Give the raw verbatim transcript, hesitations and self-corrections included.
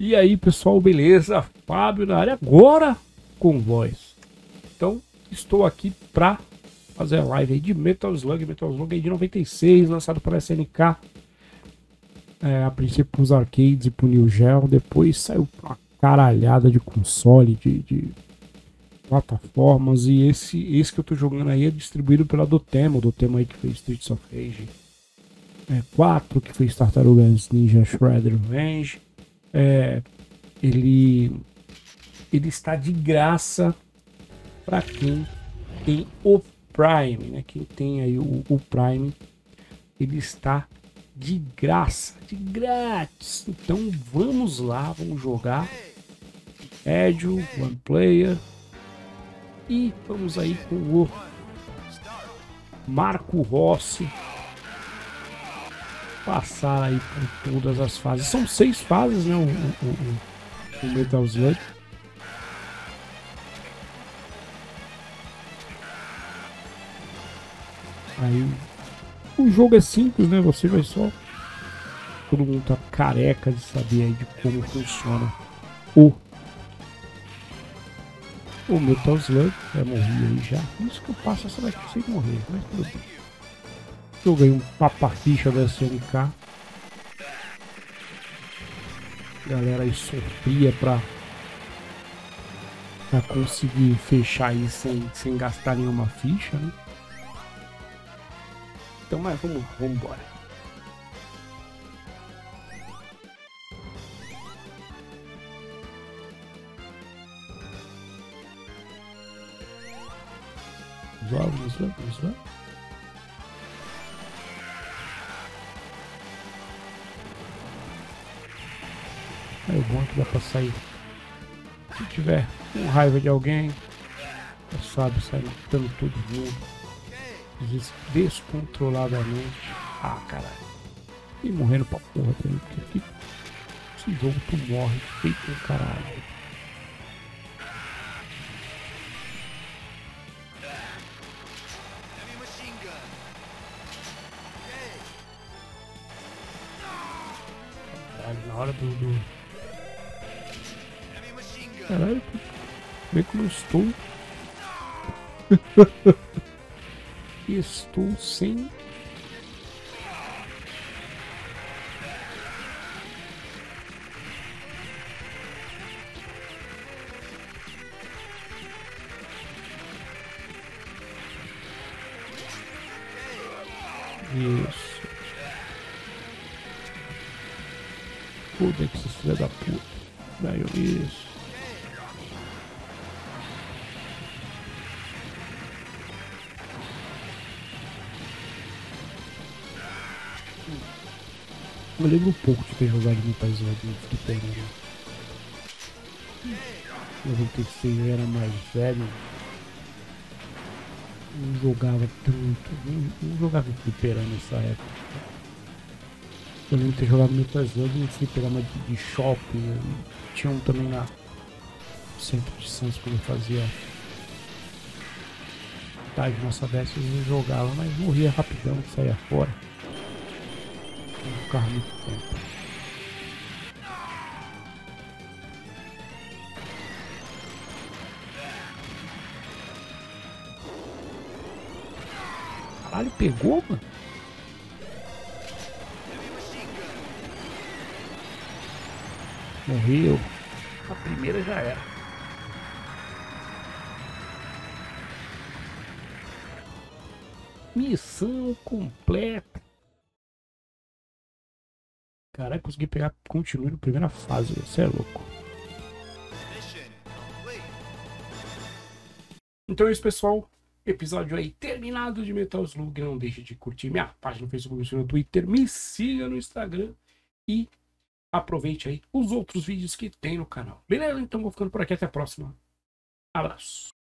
E aí, pessoal, beleza? Fábio na área agora com voz. Então, estou aqui para fazer a live aí de Metal Slug, Metal Slug aí de noventa e seis, lançado para S N K. É, a princípio para os arcades e para o Neo Geo, depois saiu pra caralhada de console, de, de plataformas, e esse, esse que eu tô jogando aí é distribuído pela Dotemu, Dotemu aí que fez Streets of Rage é, quatro, que fez Tartarugans Ninja Shredder Revenge. É, ele, ele está de graça para quem tem o Prime, né? Quem tem aí o, o Prime, ele está de graça, de grátis. Então vamos lá, vamos jogar Edio, One Player, e vamos aí com o Marco Rossi passar aí por todas as fases. São seis fases, né? O, o, o, o Metal Slug. Aí o jogo é simples, né? Você vai só... Todo mundo tá careca de saber aí de como funciona o o Metal Slug. É, morri aí já. Isso que eu passo essa daqui sem morrer, mas tudo bem. Eu ganhei um papa-ficha da S N K. A galera aí sofria pra, pra conseguir fechar aí sem, sem gastar nenhuma ficha, né? Então, mas vamos, vamos embora. Vamos lá, vamos lá, vamos lá. É bom que dá pra sair. Se tiver com raiva de alguém, já sabe, sai matando todo mundo descontroladamente. Ah, caralho. E morrendo pra porra também, porque aqui esse jogo tu morre feito um caralho. Caralho, na hora do... do... Caralho, vê como eu estou. Estou sem. Isso. Puta que se filha da puta. Daí eu isso. Eu lembro um pouco de ter jogado Metal Slug do Twitter. noventa e seis eu era mais velho. Não jogava tanto. Não, não jogava em fliperama nessa época. Eu lembro de ter jogado Metal Slug em fliperama de, de shopping. Né? Tinha um também lá no centro de Santos quando eu fazia tarde nossa dessas, eu jogava, mas morria rapidão, saía fora. Carro muito tempo. Caralho, pegou, mano. Morreu. A primeira já era. Missão completa. Caralho, consegui pegar, continue na primeira fase, isso é louco. Então é isso, pessoal. Episódio aí terminado de Metal Slug. Não deixe de curtir minha página no Facebook, no Twitter. Me siga no Instagram. E aproveite aí os outros vídeos que tem no canal. Beleza? Então vou ficando por aqui. Até a próxima. Abraço.